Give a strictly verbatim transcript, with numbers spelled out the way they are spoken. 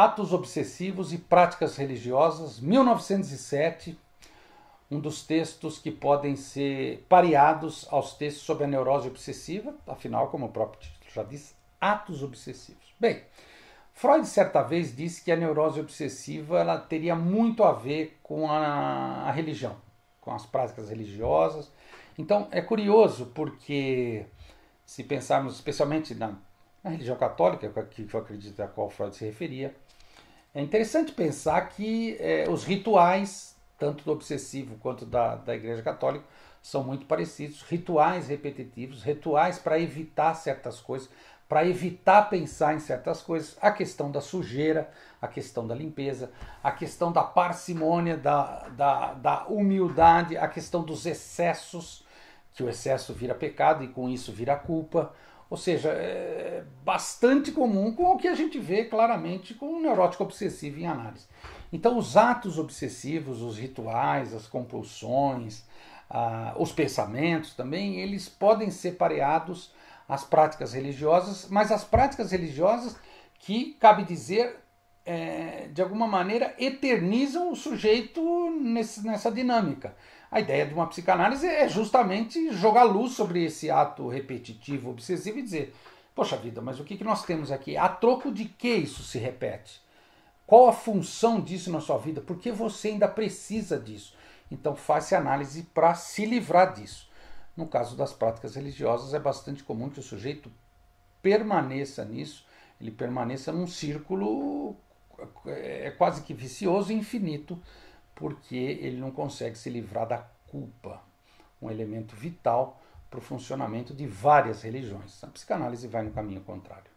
Atos Obsessivos e Práticas Religiosas, mil novecentos e sete, um dos textos que podem ser pareados aos textos sobre a neurose obsessiva, afinal, como o próprio título já diz, atos obsessivos. Bem, Freud certa vez disse que a neurose obsessiva ela teria muito a ver com a, a religião, com as práticas religiosas. Então, é curioso porque, se pensarmos especialmente na, na religião católica, que eu acredito a qual Freud se referia, é interessante pensar que é, os rituais, tanto do obsessivo quanto da, da Igreja Católica, são muito parecidos, rituais repetitivos, rituais para evitar certas coisas, para evitar pensar em certas coisas, a questão da sujeira, a questão da limpeza, a questão da parcimônia, da, da, da humildade, a questão dos excessos, que o excesso vira pecado e com isso vira culpa. Ou seja, é bastante comum com o que a gente vê claramente com o neurótico obsessivo em análise. Então os atos obsessivos, os rituais, as compulsões, ah, os pensamentos também, eles podem ser pareados as práticas religiosas, mas as práticas religiosas que, cabe dizer, é, de alguma maneira eternizam o sujeito nesse, nessa dinâmica. A ideia de uma psicanálise é justamente jogar luz sobre esse ato repetitivo, obsessivo e dizer, poxa vida, mas o que nós temos aqui? A troco de que isso se repete? Qual a função disso na sua vida? Por que você ainda precisa disso? Então faça análise para se livrar disso. No caso das práticas religiosas, é bastante comum que o sujeito permaneça nisso, ele permaneça num círculo é quase que vicioso e infinito, porque ele não consegue se livrar da culpa, um elemento vital para o funcionamento de várias religiões. A psicanálise vai no caminho contrário.